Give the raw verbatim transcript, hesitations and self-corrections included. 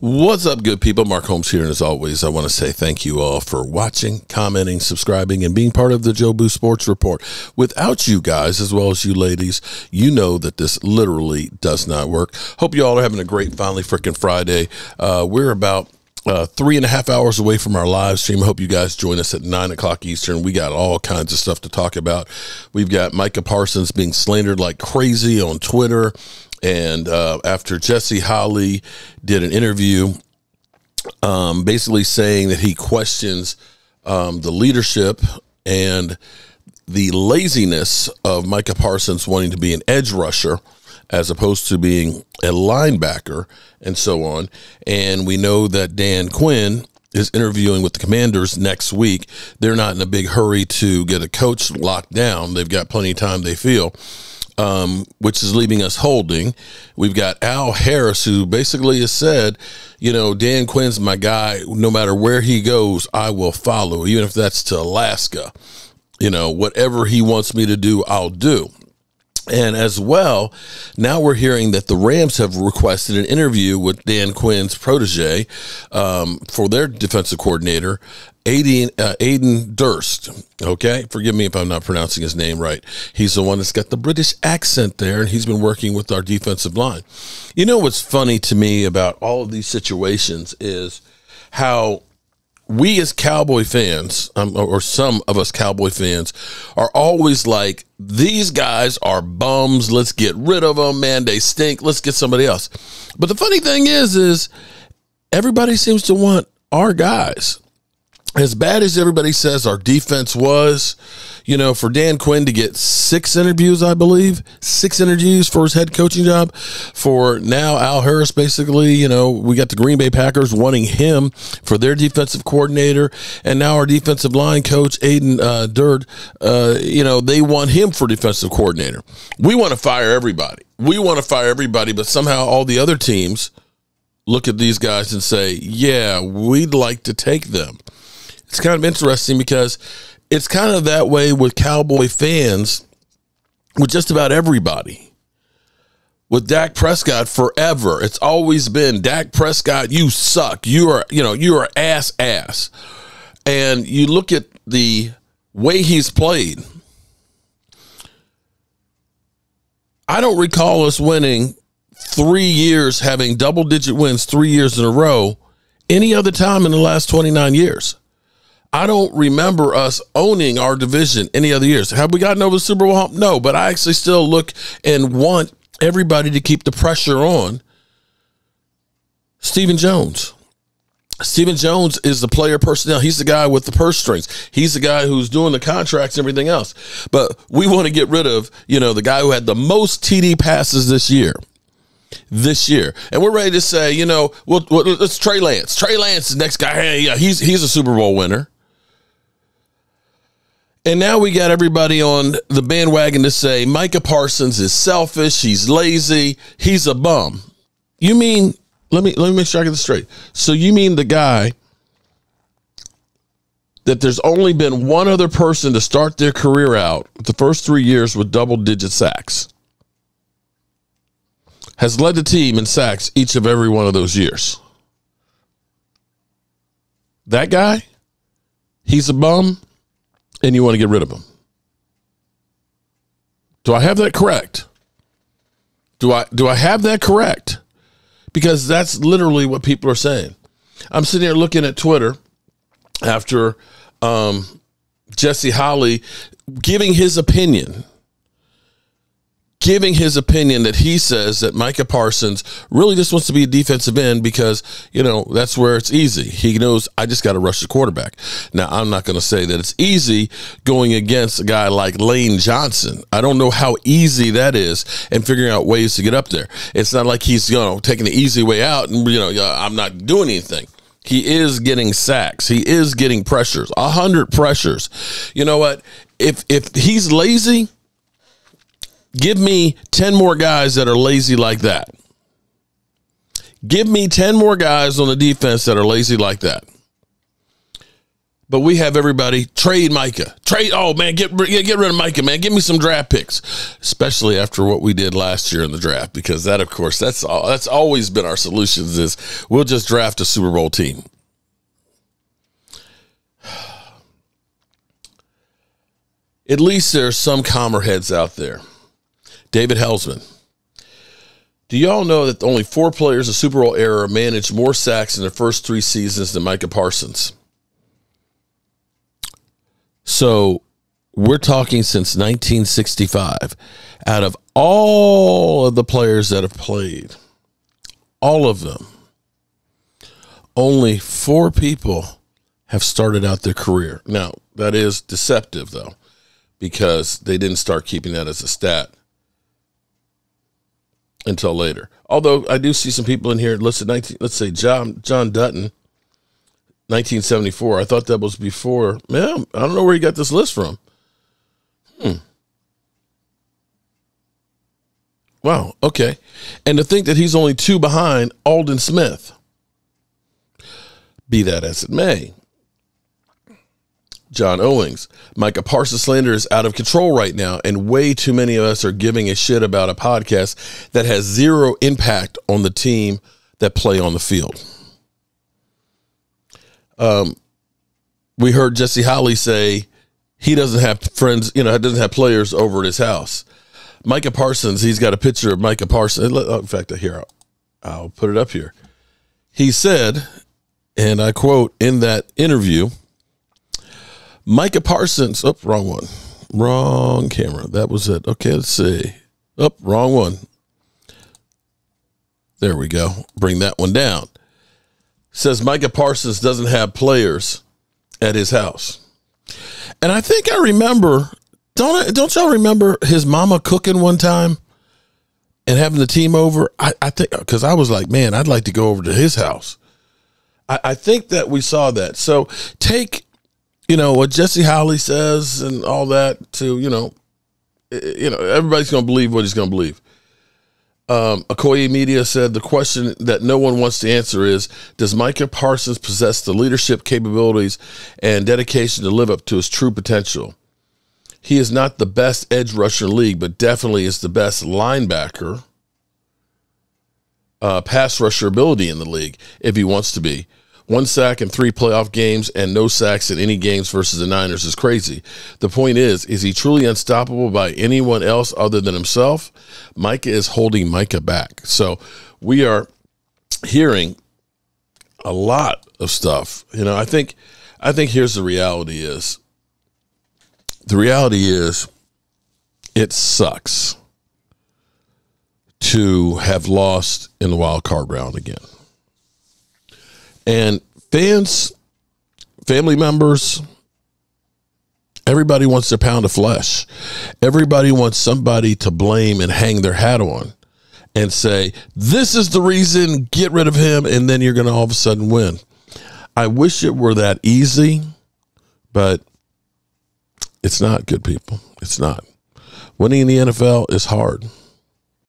What's up, good people? Mark Holmes here, and as always, I want to say thank you all for watching, commenting, subscribing, and being part of the Jobu Sports Report. Without you guys, as well as you ladies, you know that this literally does not work. Hope you all are having a great finally freaking Friday. Uh, we're about Uh, three and a half hours away from our live stream. I hope you guys join us at nine o'clock Eastern. We got all kinds of stuff to talk about. We've got Micah Parsons being slandered like crazy on Twitter. And uh, after Jesse Holley did an interview, um, basically saying that he questions um, the leadership and the laziness of Micah Parsons wanting to be an edge rusher as opposed to being a linebacker and so on. And we know that Dan Quinn is interviewing with the Commanders next week. They're not in a big hurry to get a coach locked down. They've got plenty of time, they feel, um, which is leaving us holding. We've got Al Harris, who basically has said, you know, Dan Quinn's my guy. No matter where he goes, I will follow, even if that's to Alaska. You know, whatever he wants me to do, I'll do. And as well, now we're hearing that the Rams have requested an interview with Dan Quinn's protege um, for their defensive coordinator, Aiden, uh, Aiden Durst. Okay, forgive me if I'm not pronouncing his name right. He's the one that's got the British accent there, and he's been working with our defensive line. You know what's funny to me about all of these situations is how we as Cowboy fans, um, or some of us Cowboy fans, are always like, these guys are bums. Let's get rid of them, man. They stink. Let's get somebody else. But the funny thing is, is everybody seems to want our guys. As bad as everybody says our defense was, you know, for Dan Quinn to get six interviews, I believe, six interviews for his head coaching job. For now, Al Harris, basically, you know, we got the Green Bay Packers wanting him for their defensive coordinator. And now our defensive line coach, Aiden uh, Durst, uh, you know, they want him for defensive coordinator. We want to fire everybody. We want to fire everybody, but somehow all the other teams look at these guys and say, yeah, we'd like to take them. It's kind of interesting because it's kind of that way with Cowboy fans with just about everybody. With Dak Prescott forever, it's always been Dak Prescott, you suck. You are, you know, you are ass ass. And you look at the way he's played. I don't recall us winning three years, having double digit wins three years in a row any other time in the last twenty-nine years. I don't remember us owning our division any other years. Have we gotten over the Super Bowl hump? No, but I actually still look and want everybody to keep the pressure on Stephen Jones. Stephen Jones is the player personnel. He's the guy with the purse strings. He's the guy who's doing the contracts and everything else. But we want to get rid of, you know, the guy who had the most T D passes this year. This year, and we're ready to say, you know, well, let's Trey Lance. Trey Lance is the next guy. Hey, yeah, he's he's a Super Bowl winner. And now we got everybody on the bandwagon to say Micah Parsons is selfish, he's lazy, he's a bum. You mean, let me let me make sure I get this straight. So you mean the guy that there's only been one other person to start their career out the first three years with double-digit sacks has led the team in sacks each of every one of those years? That guy, he's a bum, and you want to get rid of him. Do I have that correct? Do I do I have that correct? Because that's literally what people are saying. I'm sitting here looking at Twitter after um, Jesse Holley giving his opinion, giving his opinion that he says that Micah Parsons really just wants to be a defensive end because, you know, that's where it's easy. He knows, I just got to rush the quarterback. Now, I'm not going to say that it's easy going against a guy like Lane Johnson. I don't know how easy that is and figuring out ways to get up there. It's not like he's, you know, taking the easy way out and, you know, I'm not doing anything. He is getting sacks. He is getting pressures, one hundred pressures. You know what? If if he's lazy, give me ten more guys that are lazy like that. Give me ten more guys on the defense that are lazy like that. But we have everybody trade Micah. Trade, oh, man, get, get get rid of Micah, man. Give me some draft picks, especially after what we did last year in the draft, because that, of course, that's all, that's always been our solutions is we'll just draft a Super Bowl team. At least there's some calmer heads out there. David Helsman. Do y'all know that only four players of Super Bowl era managed more sacks in their first three seasons than Micah Parsons? So we're talking since nineteen sixty-five. Out of all of the players that have played, all of them, only four people have started out their career. Now, that is deceptive, though, because they didn't start keeping that as a stat until later. Although I do see some people in here listed, nineteen, let's say John, John Dutton, nineteen seventy-four. I thought that was before. Man, I don't know where he got this list from. Hmm. Wow, okay. And to think that he's only two behind Alden Smith. Be that as it may. John Owings. Micah Parsons slander is out of control right now, and way too many of us are giving a shit about a podcast that has zero impact on the team that play on the field. Um, we heard Jesse Holley say he doesn't have friends, you know, doesn't have players over at his house. Micah Parsons, he's got a picture of Micah Parsons. In fact, here, I'll, I'll put it up here. He said, and I quote in that interview, Micah Parsons, oh, wrong one, wrong camera. That was it. Okay, let's see. Oh, wrong one. There we go. Bring that one down. Says Micah Parsons doesn't have players at his house. And I think I remember, don't I, don't y'all remember his mama cooking one time and having the team over? I, I think, because I was like, man, I'd like to go over to his house. I, I think that we saw that. So take, you know, what Jesse Holley says and all that to, you know, you know, everybody's going to believe what he's going to believe. Um, Akoye Media said the question that no one wants to answer is, does Micah Parsons possess the leadership capabilities and dedication to live up to his true potential? He is not the best edge rusher in the league, but definitely is the best linebacker, uh, pass rusher ability in the league if he wants to be. One sack in three playoff games and no sacks in any games versus the Niners is crazy. The point is, is he truly unstoppable by anyone else other than himself? Micah is holding Micah back. So we are hearing a lot of stuff. You know, I think, I think here's the reality is, the reality is it sucks to have lost in the wild card round again. And fans, family members, everybody wants their pound of flesh. Everybody wants somebody to blame and hang their hat on and say, this is the reason, get rid of him, and then you're going to all of a sudden win. I wish it were that easy, but it's not, good people. It's not. Winning in the N F L is hard.